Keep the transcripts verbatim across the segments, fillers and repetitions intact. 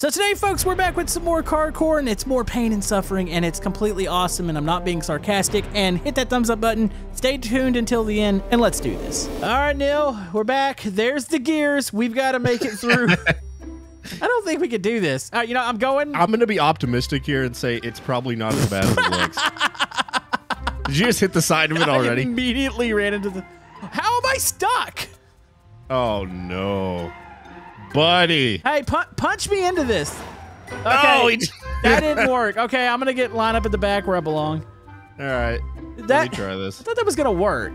So today, folks, we're back with some more carcore, and it's more pain and suffering, and it's completely awesome, and I'm not being sarcastic. And hit that thumbs up button, stay tuned until the end, and let's do this. All right, Neil, we're back. There's the gears. We've got to make it through. I don't think we could do this. All right, you know, I'm going. I'm going to be optimistic here and say it's probably not as bad as it looks. Did you just hit the side of it already? I immediately ran into the... How am I stuck? Oh, no. Buddy. Hey, pu punch me into this. Okay. Oh, he that didn't work. Okay, I'm going to get lined up at the back where I belong. All right. That, Let me try this. I thought that was going to work.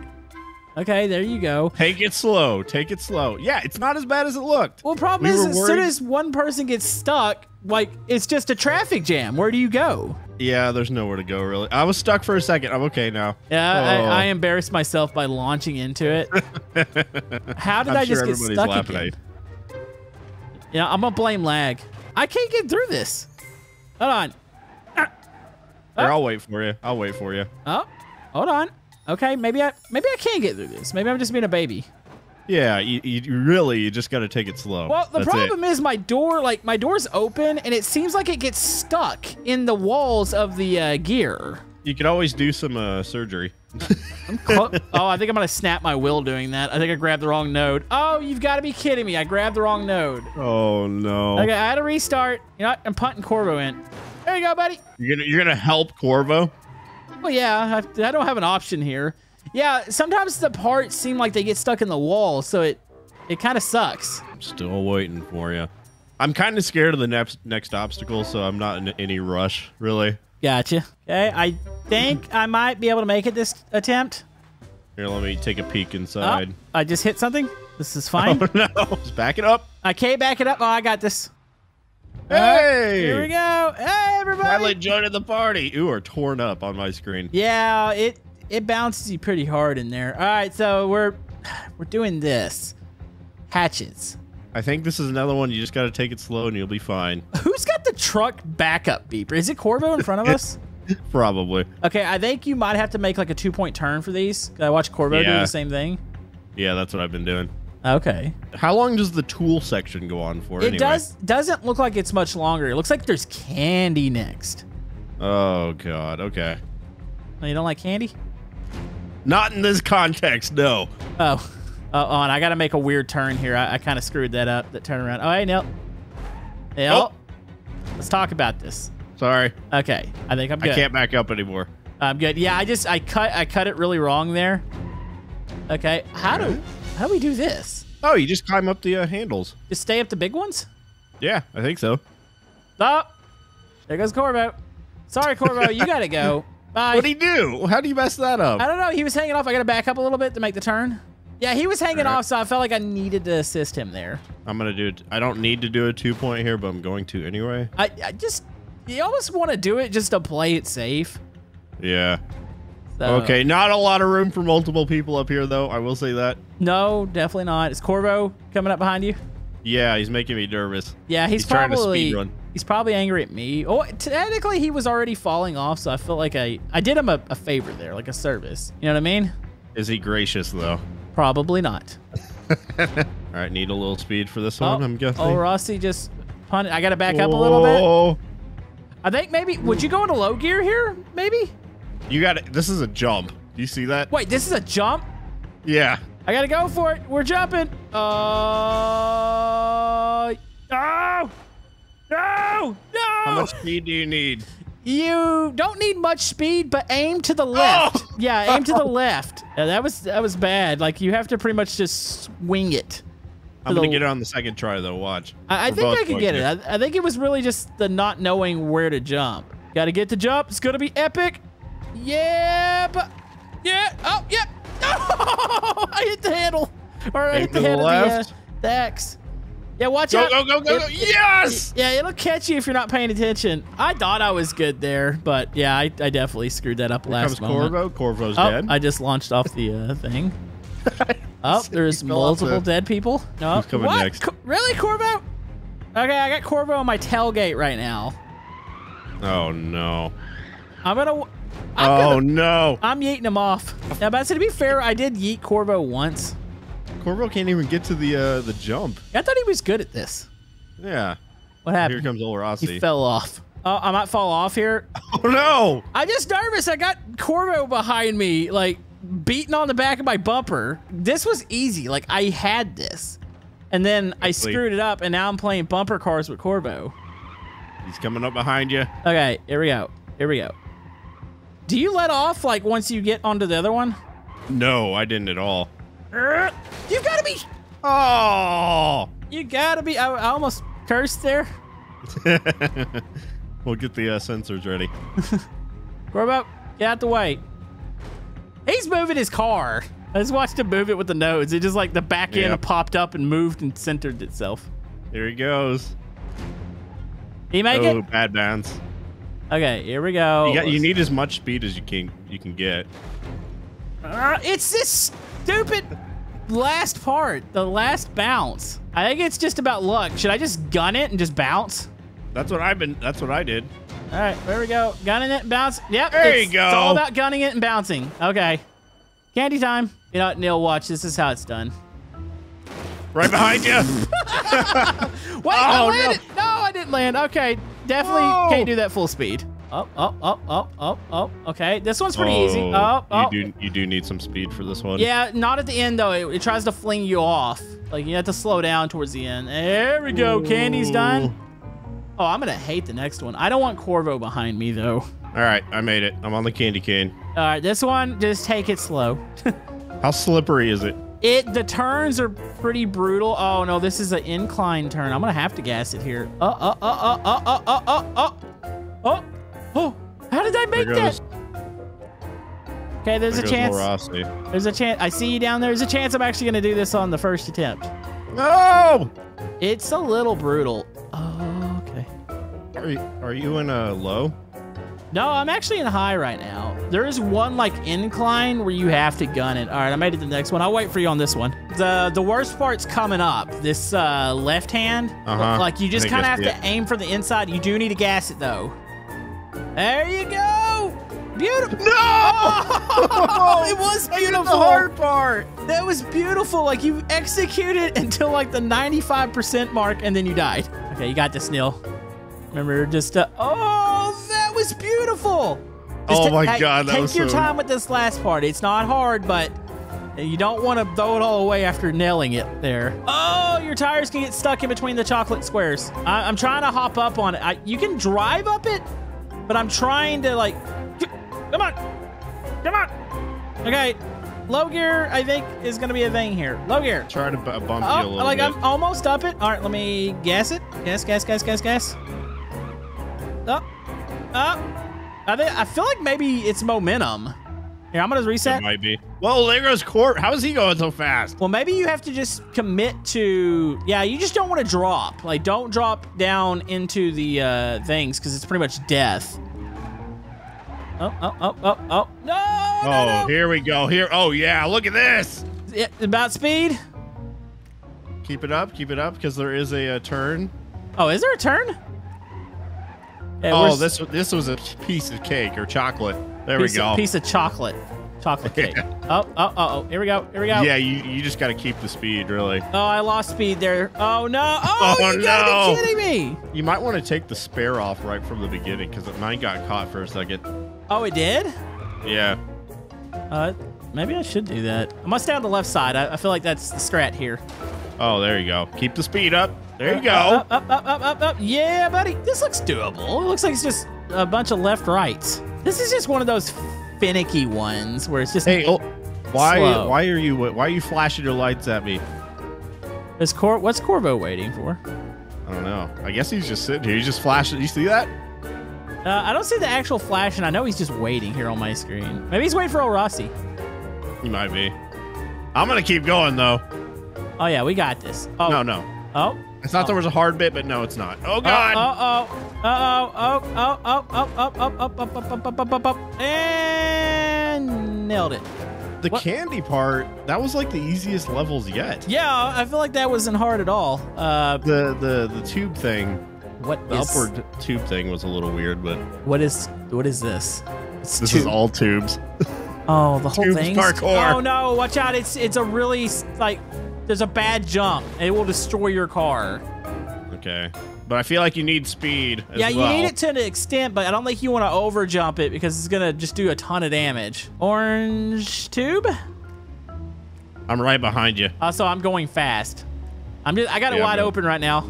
Okay, there you go. Take it slow. Take it slow. Yeah, it's not as bad as it looked. Well, problem we is as worried. soon as one person gets stuck, like, it's just a traffic jam. Where do you go? Yeah, there's nowhere to go, really. I was stuck for a second. I'm okay now. Yeah, oh. I, I embarrassed myself by launching into it. How did I'm I just sure get stuck laughing again? Yeah, I'm gonna blame lag. I can't get through this. Hold on. Here, oh. I'll wait for you. I'll wait for you. Oh, hold on. Okay, maybe I maybe I can't get through this. Maybe I'm just being a baby. Yeah, you, you really you just gotta take it slow. Well, the That's problem it. is my door, like my door's open, and it seems like it gets stuck in the walls of the uh, gear. You could always do some uh, surgery. I'm oh, I think I'm gonna snap my will doing that. I think I grabbed the wrong node. Oh, you've got to be kidding me! I grabbed the wrong node. Oh no. Okay, I had to restart. You know what? I'm punting Corvo in. There you go, buddy. You're gonna you're gonna help Corvo? Well, yeah. I, I don't have an option here. Yeah. Sometimes the parts seem like they get stuck in the wall, so it it kind of sucks. I'm still waiting for you. I'm kind of scared of the next next obstacle, so I'm not in any rush really. Gotcha. Okay, I think I might be able to make it this attempt. Here, let me take a peek inside. Oh, I just hit something. This is fine. Oh, no. Just back it up. I can't back it up. Oh, I got this. Hey! Right, here we go. Hey, everybody! Finally joined the party. You are torn up on my screen. Yeah, it it bounces you pretty hard in there. All right, so we're we're doing this. Hatches. I think this is another one. You just got to take it slow, and you'll be fine. Who's got the truck backup beeper? Is it Corvo in front of us? Probably. Okay, I think you might have to make like a two-point turn for these. I watched Corvo yeah. do the same thing. Yeah, that's what I've been doing. Okay. How long does the tool section go on for? It anyway? does doesn't look like it's much longer. It looks like there's candy next. Oh God. Okay. Oh, you don't like candy? Not in this context, no. Oh. Uh, on, I gotta make a weird turn here. I, I kind of screwed that up. That turnaround. Oh, hey, Neil. Neil, oh. Let's talk about this. Sorry. Okay, I think I'm good. I can't back up anymore. I'm good. Yeah, I just I cut I cut it really wrong there. Okay, how do how do we do this? Oh, you just climb up the uh, handles. Just stay up the big ones. Yeah, I think so. Oh, there goes Corvo. Sorry, Corvo, you gotta go. Bye. What'd he do? How do you mess that up? I don't know. He was hanging off. I gotta back up a little bit to make the turn. Yeah, he was hanging right off, so I felt like I needed to assist him there. I'm going to do it. I don't need to do a two-point here, but I'm going to anyway. I, I just... You almost want to do it just to play it safe. Yeah. So. Okay, not a lot of room for multiple people up here, though. I will say that. No, definitely not. Is Corvo coming up behind you? Yeah, he's making me nervous. Yeah, he's, he's probably... Trying to speedrun. He's probably angry at me. Oh, technically, he was already falling off, so I felt like I... I did him a, a favor there, like a service. You know what I mean? Is he gracious, though? Probably not. All right, need a little speed for this one, oh, I'm guessing. Oh, Rossi just punted. I got to back Whoa. up a little bit. I think maybe, would you go into low gear here? Maybe? You got it. This is a jump. Do you see that? Wait, this is a jump? Yeah. I got to go for it. We're jumping. Uh, no. No. No. How much speed do you need? You don't need much speed, but aim to the left. Oh! Yeah, aim to the left. Yeah, that was that was bad. Like, you have to pretty much just swing it. I'm going to get it on the second try, though. Watch. I, I think I could get it. I, I think it was really just the not knowing where to jump. Got to get the jump. It's going to be epic. Yeah. But, yeah. Oh, yeah. Oh, I hit the handle. Or I hit the head of the, uh, the axe. Yeah, watch go, out. Go, go, go, go. It, yes! It, yeah, it'll catch you if you're not paying attention. I thought I was good there, but yeah, I, I definitely screwed that up Here last comes moment. Corvo. Corvo's oh, dead. I just launched off the uh, thing. Oh, there's multiple dead people. No, Who's coming what? next? Co really, Corvo? Okay, I got Corvo on my tailgate right now. Oh, no. I'm going to... Oh, gonna, no. I'm yeeting him off. Now, but to be fair, I did yeet Corvo once. Corvo can't even get to the uh, the jump. I thought he was good at this. Yeah. What happened? Here comes old Rossi. He fell off. Uh, I might fall off here. Oh, no. I'm just nervous. I got Corvo behind me, like, beating on the back of my bumper. This was easy. Like, I had this. And then I screwed it up, and now I'm playing bumper cars with Corvo. He's coming up behind you. Okay, here we go. Here we go. Do you let off, like, once you get onto the other one? No, I didn't at all. You gotta be... Oh! You gotta be... I, I almost cursed there. We'll get the uh, sensors ready. Corvo, get out the way. He's moving his car. I just watched him move it with the nodes. It just like the back end yep. popped up and moved and centered itself. There he goes. He make oh, it. Bad bounce. Okay, here we go. You, got, you need as much speed as you can. You can get. Uh, it's this stupid last part, the last bounce. I think it's just about luck. Should I just gun it and just bounce? That's what I've been. That's what I did. All right, there we go. Gunning it, and bounce. Yep. There you go. It's all about gunning it and bouncing. Okay. Candy time. You know what, Neil? Watch. This is how it's done. Right behind you. Wait, oh, I landed. No. no, I didn't land. Okay, definitely Whoa. can't do that full speed. Oh, oh, oh, oh, oh, oh. Okay, this one's pretty oh, easy. Oh, oh. You do, you do need some speed for this one. Yeah, not at the end though. It, it tries to fling you off. Like you have to slow down towards the end. There we go. Ooh. Candy's done. Oh, I'm gonna hate the next one. I don't want Corvo behind me though. All right, I made it. I'm on the candy cane. All right, this one, just take it slow. How slippery is it? It the turns are pretty brutal. Oh no, this is an incline turn. I'm gonna have to gas it here. Uh uh uh uh uh uh uh uh oh oh. How did I make that? Okay, there's there a chance. Rossi. There's a chance. I see you down there. There's a chance I'm actually gonna do this on the first attempt. No. It's a little brutal. Are you, are you in a low? No, I'm actually in high right now. There is one like incline where you have to gun it. All right, I made it to the next one. I'll wait for you on this one. The the worst part's coming up. This uh, left hand, uh-huh. like you just kind of have yeah. to aim for the inside. You do need to gas it though. There you go. Beautiful. No! Oh, it was beautiful. That's the hard part. That was beautiful. Like you executed until like the ninety-five percent mark, and then you died. Okay, you got this, Neil. Remember, just uh, oh, that was beautiful. Just oh my God, that was so... Take your time with this last part. It's not hard, but you don't want to throw it all away after nailing it there. Oh, your tires can get stuck in between the chocolate squares. I, I'm trying to hop up on it. I, you can drive up it, but I'm trying to like, come on, come on. Okay, low gear I think is gonna be a thing here. Low gear. Try to bump oh, you a little like bit. I'm almost up it. All right, let me gas it. Gas, gas, gas, gas, gas. Up, up. I think I feel like maybe it's momentum. Here, I'm gonna reset. It might be. Well, there goes Corvo. How is he going so fast? Well, maybe you have to just commit to. Yeah, you just don't want to drop. Like, don't drop down into the uh, things because it's pretty much death. Oh, oh, oh, oh, oh. No! Oh, no, no. Here we go. Here. Oh yeah, look at this. It, about speed. Keep it up. Keep it up because there is a, a turn. Oh, is there a turn? Yeah, oh, this this was a piece of cake or chocolate. There we go. Of, piece of chocolate, chocolate cake. Yeah. Oh, oh, oh, oh, here we go, here we go. Yeah, you, you just got to keep the speed, really. Oh, I lost speed there. Oh no! Oh, oh you gotta no. be kidding me! You might want to take the spare off right from the beginning because mine got caught for a second. Oh, it did? Yeah. Uh, maybe I should do that. I must stay on the left side. I, I feel like that's the strat here. Oh, there you go. Keep the speed up. There you go. Up, up, up, up, up, up. Yeah, buddy. This looks doable. It looks like it's just a bunch of left rights. This is just one of those finicky ones where it's just. Hey, oh, why? Slow. Why are you? Why are you flashing your lights at me? Is Cor? What's Corvo waiting for? I don't know. I guess he's just sitting here. He's just flashing. You see that? Uh, I don't see the actual flash, and I know he's just waiting here on my screen. Maybe he's waiting for old Rossi. He might be. I'm gonna keep going though. Oh yeah, we got this. Oh no, no. Oh. I thought oh. there was a hard bit, but no, it's not. Oh God! Uh oh! Uh oh! Uh oh! Oh! Oh! Oh! Oh! Oh! Oh! Oh! Oh! Oh! Oh! And nailed it. The what? Candy part—that was like the easiest levels yet. Yeah, I feel like that wasn't hard at all. Uh, the the the tube thing. What the is, upward tube thing was a little weird, but what is what is this? It's this tube. is all tubes. Oh, the whole thing. Parkour. Oh no! Watch out! It's it's a really like. There's a bad jump. And it will destroy your car. Okay. But I feel like you need speed as yeah, well. Yeah, you need it to an extent, but I don't think you want to over jump it because it's gonna just do a ton of damage. Orange tube? I'm right behind you. Uh, so I'm going fast. I'm just I got it yeah, wide open right now.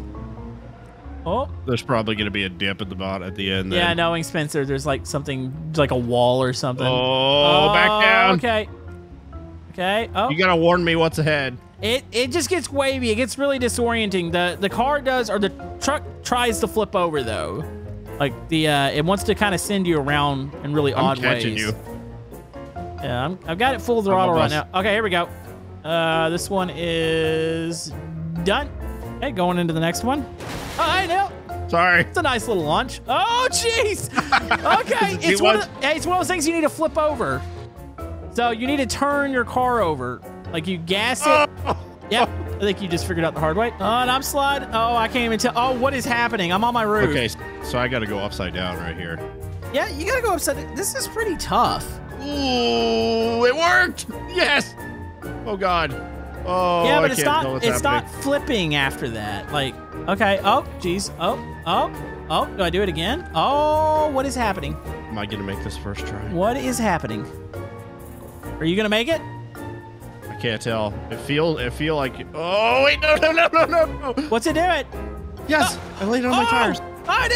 Oh. There's probably gonna be a dip at the bottom at the end. Then. Yeah, knowing Spencer, there's like something like a wall or something. Oh, oh back down. Okay. Okay. Oh. You gotta warn me what's ahead. It it just gets wavy. It gets really disorienting. The the car does, or the truck tries to flip over though. Like the uh, it wants to kind of send you around in really I'm odd catching ways. You. Yeah, I'm, I've got it full throttle right now. Okay, here we go. Uh, this one is done. Hey, okay, going into the next one. Oh, hey, Neil. Sorry. It's a nice little launch. Oh, jeez. Okay, it's one. Of the, it's one of those things you need to flip over. So you need to turn your car over. Like you gas it. Oh. Yep. I think you just figured out the hard way. Oh, and I'm sliding. Oh, I can't even tell. Oh, what is happening? I'm on my roof. Okay, so I got to go upside down right here. Yeah, you got to go upside down. This is pretty tough. Ooh, it worked. Yes. Oh, God. Oh, yeah, but I it's can't not. It's happening. Not flipping after that. Like, okay. Oh, geez. Oh, oh, oh. Do I do it again? Oh, what is happening? Am I gonna make this first try? What is happening? Are you gonna make it? I can't tell. It feels. It feel like. Oh wait! No! No! No! No! No! What's it doing? Yes, oh. I laid it on oh. my tires. I do.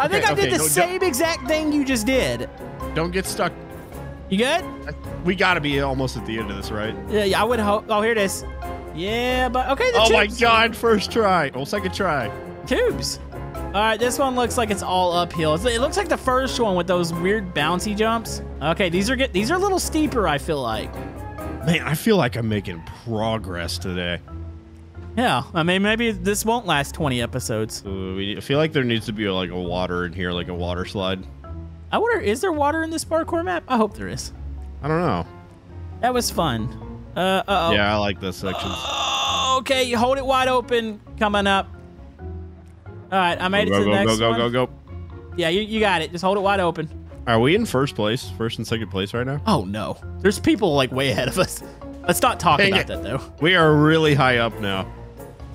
I okay, think I okay. did the no, same don't. exact thing you just did. Don't get stuck. You good? I, we gotta be almost at the end of this, right? Yeah, yeah I would hope. Oh, here it is. Yeah, but okay. The oh tubes. my God! First try. Well, second try. Tubes. All right, this one looks like it's all uphill. It looks like the first one with those weird bouncy jumps. Okay, these are good. These are a little steeper. I feel like. Man, I feel like I'm making progress today. Yeah, I mean, maybe this won't last twenty episodes. Ooh, we, I feel like there needs to be like a water in here, like a water slide. I wonder, is there water in this parkour map? I hope there is. I don't know. That was fun. Uh, uh-oh. Yeah, I like this section. Oh, okay, you hold it wide open. Coming up. All right, I made go, it to go, the next go, go, one. Go, go, go, go. Yeah, you, you got it. Just hold it wide open. Are we in first place? First and second place right now? Oh, no. There's people, like, way ahead of us. Let's not talk Dang about it. that, though. We are really high up now.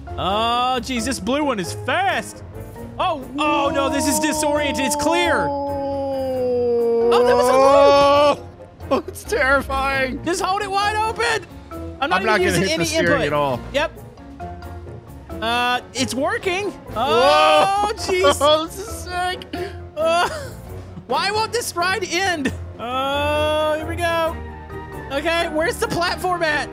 Oh, jeez. This blue one is fast. Oh, oh, no. This is disoriented. It's clear. Oh, that was a loop. Oh, it's terrifying. Just hold it wide open. I'm not, I'm not even using hit any the steering input. at all. Yep. Uh, it's working. Oh, jeez. Oh, this is sick. Oh. Why won't this ride end? Oh, here we go. Okay, where's the platform at?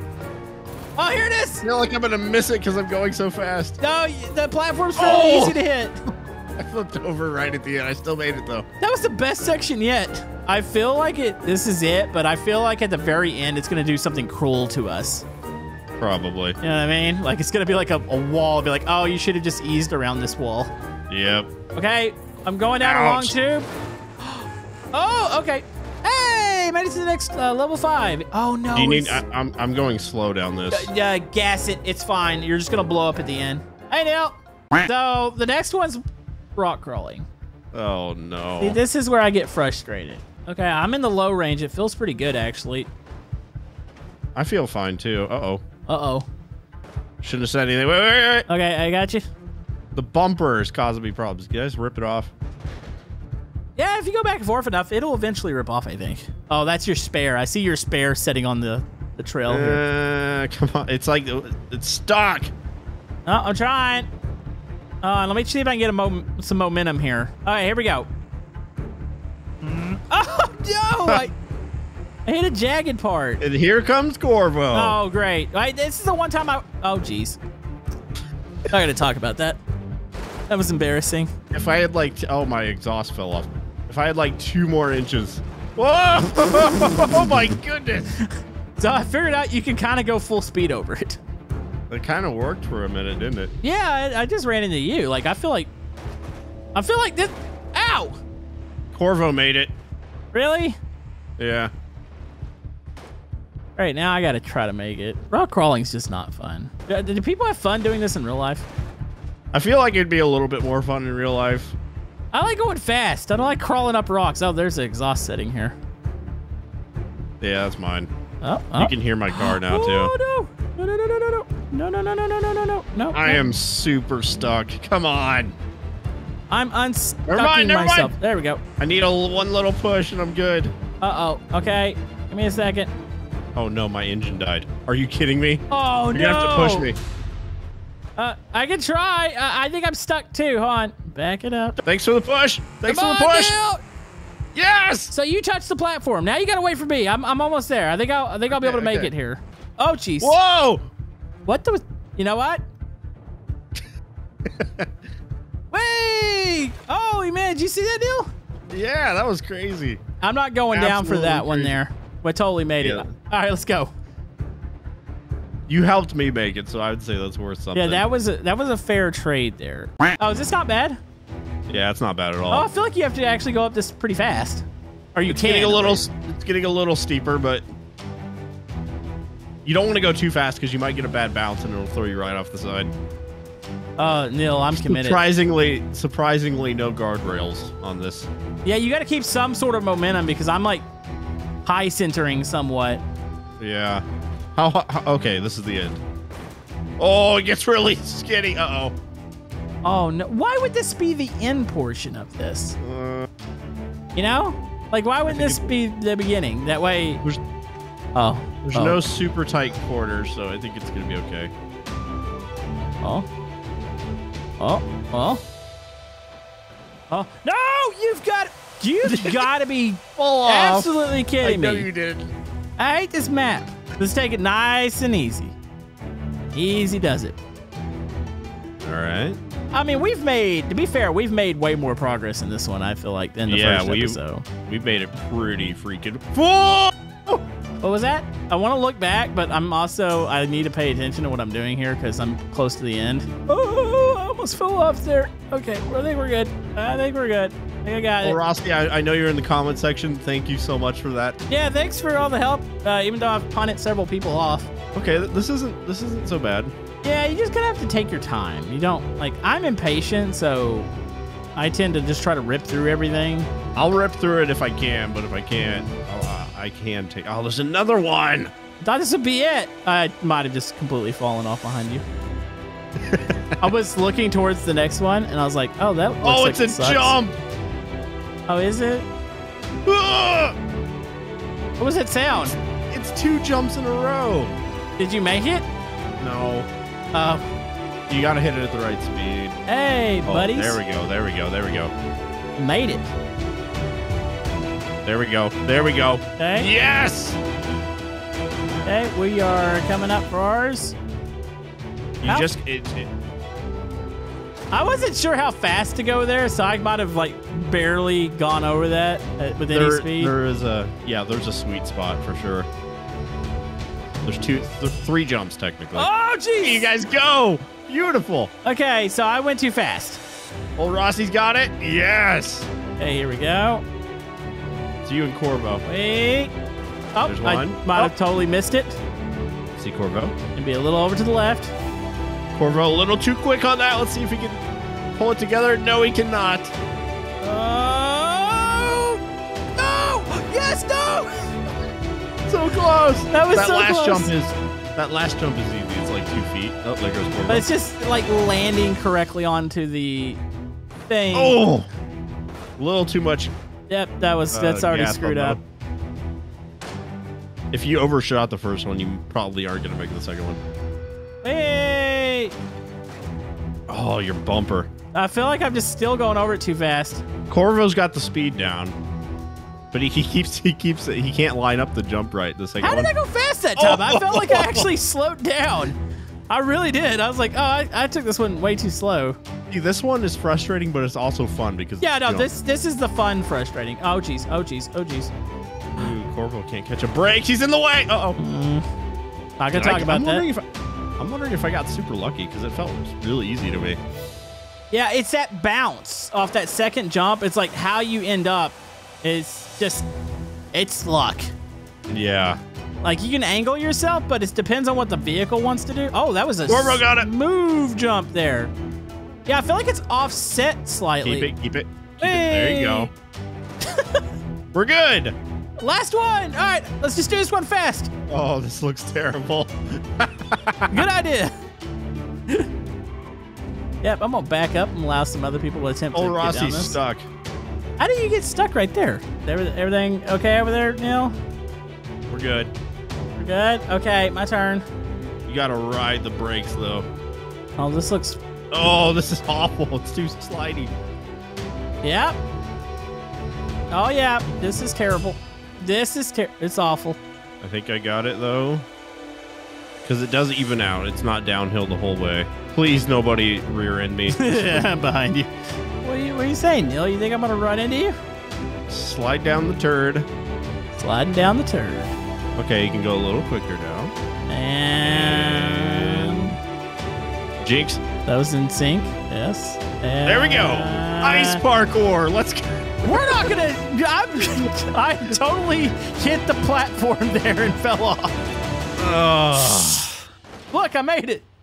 Oh, here it is. I feel like I'm gonna miss it because I'm going so fast. No, the platform's really oh! easy to hit. I flipped over right at the end. I still made it though. That was the best section yet. I feel like it. This is it, but I feel like at the very end, it's gonna do something cruel to us. Probably. You know what I mean? Like it's gonna be like a, a wall. It'll be like, oh, you should have just eased around this wall. Yep. Okay, I'm going down Ouch. a long tube. Oh, okay. Hey, made it to the next uh, level five. Oh no. Do you need, I, I'm I'm going slow down this. Yeah, uh, gas it. It's fine. You're just gonna blow up at the end. Hey, Neil. So the next one's rock crawling. Oh no. See, this is where I get frustrated. Okay, I'm in the low range. It feels pretty good actually. I feel fine too. Uh oh. Uh oh. Shouldn't have said anything. Wait, wait, wait. Okay, I got you. The bumper is causing me problems. You guys rip it off. Yeah, if you go back and forth enough, it'll eventually rip off, I think. Oh, that's your spare. I see your spare sitting on the, the trail. Uh, come on. It's like, it's stuck. Oh, I'm trying. Uh, let me see if I can get a mo some momentum here. All right, here we go. Mm. Oh, no. I, I hit a jagged part. And here comes Corvo. Oh, great. Right, this is the one time I... Oh, geez. Not going to talk about that. That was embarrassing. If I had like... Oh, my exhaust fell off. If I had like two more inches. Whoa! Oh my goodness. So I figured out you can kind of go full speed over it. It kind of worked for a minute, didn't it? Yeah, I, I just ran into you. Like, I feel like... I feel like this... Ow! Corvo made it. Really? Yeah. All right, now I got to try to make it. Rock crawling's just not fun. Do, do people have fun doing this in real life? I feel like it'd be a little bit more fun in real life. I like going fast. I don't like crawling up rocks. Oh, there's an exhaust sitting here. Yeah, that's mine. Oh, oh. You can hear my car now, oh, too. Oh, no. No, no, no, no, no, no. No, no, no, no, no, no, no, no, no. I am super stuck. Come on. I'm unstucking never mind, never myself. Mind. There we go. I need a one little push and I'm good. Uh-oh. Okay. Give me a second. Oh, no. My engine died. Are you kidding me? Oh, You're no. You're going to have to push me. Uh, I can try. Uh, I think I'm stuck too. Hold on. Back it up. Thanks for the push. Thanks Come for on, the push. Neil. Yes. So you touched the platform. Now you got to wait for me. I'm, I'm almost there. I think I'll, I think I'll be okay, able to make okay. it here. Oh, jeez. Whoa. What the? You know what? Wait. Oh, man. Did you see that, Neil? Yeah, that was crazy. I'm not going Absolutely down for that crazy. one there. We totally made yeah. it. All right, let's go. You helped me make it, so I would say that's worth something. Yeah, that was a, that was a fair trade there. Oh, is this not bad? Yeah, it's not bad at all. Oh, I feel like you have to actually go up this pretty fast. Or you it's can. Getting a little, it's getting a little steeper, but you don't want to go too fast because you might get a bad bounce and it'll throw you right off the side. Uh, Neil, I'm committed. Surprisingly, surprisingly, no guardrails on this. Yeah, you got to keep some sort of momentum because I'm like high centering somewhat. Yeah. How, how? Okay, this is the end. Oh, it gets really skinny. Uh oh. Oh no! Why would this be the end portion of this? Uh, you know, like why would this be the beginning? That way. There's, oh. There's oh. no super tight corners, so I think it's gonna be okay. Oh. Oh. Oh. Oh. No! You've got. You've got to be full absolutely off. kidding me. I know you did. I hate this map. Let's take it nice and easy. Easy does it. All right. I mean, we've made, to be fair, we've made way more progress in this one, I feel like, than the yeah, first episode. Yeah, we've made it pretty freaking full. What was that? I want to look back, but I'm also, I need to pay attention to what I'm doing here because I'm close to the end. Oh, I almost fell off there. Okay, I think we're good. I think we're good. I think I got it. Well, Rossi, I, I know you're in the comment section. Thank you so much for that. Yeah, thanks for all the help. Uh, even though I've punted several people off. Okay, this isn't this isn't so bad. Yeah, you just gonna have to take your time. You don't like. I'm impatient, so I tend to just try to rip through everything. I'll rip through it if I can, but if I can't, uh, I can take. Oh, there's another one. I thought this would be it. I might have just completely fallen off behind you. I was looking towards the next one, and I was like, oh, that. Looks oh, like it's it a sucks. jump. Oh, is it? Ugh! What was that sound? It's, it's two jumps in a row. Did you make it? No. Uh, you gotta hit it at the right speed. Hey, oh, buddies. There we go. There we go. There we go. Made it. There we go. There we go. Okay. Yes. Okay, we are coming up for ours. You oh. just it. it I wasn't sure how fast to go there, so I might have like barely gone over that with any there, speed. There is a yeah, there's a sweet spot for sure. There's two, there's three jumps technically. Oh, geez, you guys go beautiful. Okay, so I went too fast. Old Rossi's got it. Yes. Hey, here we go. It's you and Corvo. Wait. Oh, there's one. I might oh. have totally missed it. Let's see Corvo. And be a little over to the left. Corvo a little too quick on that. Let's see if he can pull it together. No, he cannot. Oh! No! Yes, no! So close. That was that so last close. Jump is, that last jump is easy. It's like two feet. Oh, there goes Corvo. But it's just like landing correctly onto the thing. Oh! A little too much. Yep, that was, that's uh, already screwed up. up. If you overshot the first one, you probably aren't going to make the second one. Hey! Oh, your bumper. I feel like I'm just still going over it too fast. Corvo's got the speed down, but he, he keeps he keeps he can't line up the jump right. The second How did one. I go fast that time? Oh. I felt like I actually slowed down. I really did. I was like, oh, I, I took this one way too slow. See, this one is frustrating, but it's also fun because yeah, no, you know, this this is the fun frustrating. Oh jeez, oh jeez, oh jeez. Ooh, Corvo can't catch a break. He's in the way. Uh oh. Mm. Not gonna talk I, about I'm that. I'm wondering if I got super lucky because it felt really easy to me. Yeah, it's that bounce off that second jump. It's like how you end up is just, it's luck. Yeah. Like you can angle yourself, but it depends on what the vehicle wants to do. Oh, that was a Corvo got it. Move jump there. Yeah, I feel like it's offset slightly. Keep it, keep it. Keep hey. it. There you go. We're good. Last one. All right, let's just do this one fast. Oh, this looks terrible. Good idea. Yep, I'm gonna back up and allow some other people to attempt Old to Rossi's get down this. Stuck. How do you get stuck right there? Everything okay over there, Neil? We're good. We're good? Okay, my turn. You gotta ride the brakes, though. Oh, this looks... Oh, this is awful. It's too slidey. Yep. Oh, yeah. This is terrible. This is ter... It's awful. I think I got it, though. Because it does even out. It's not downhill the whole way. Please, nobody rear-end me. I'm behind you. What are you, what are you saying, Neil? You think I'm going to run into you? Slide down the turd. Sliding down the turd. Okay, you can go a little quicker now. And... Jinx. That was in sync. Yes. And... There we go. Ice parkour. Let's go. We're not going to... I totally hit the platform there and fell off. Ugh. Look, I made it.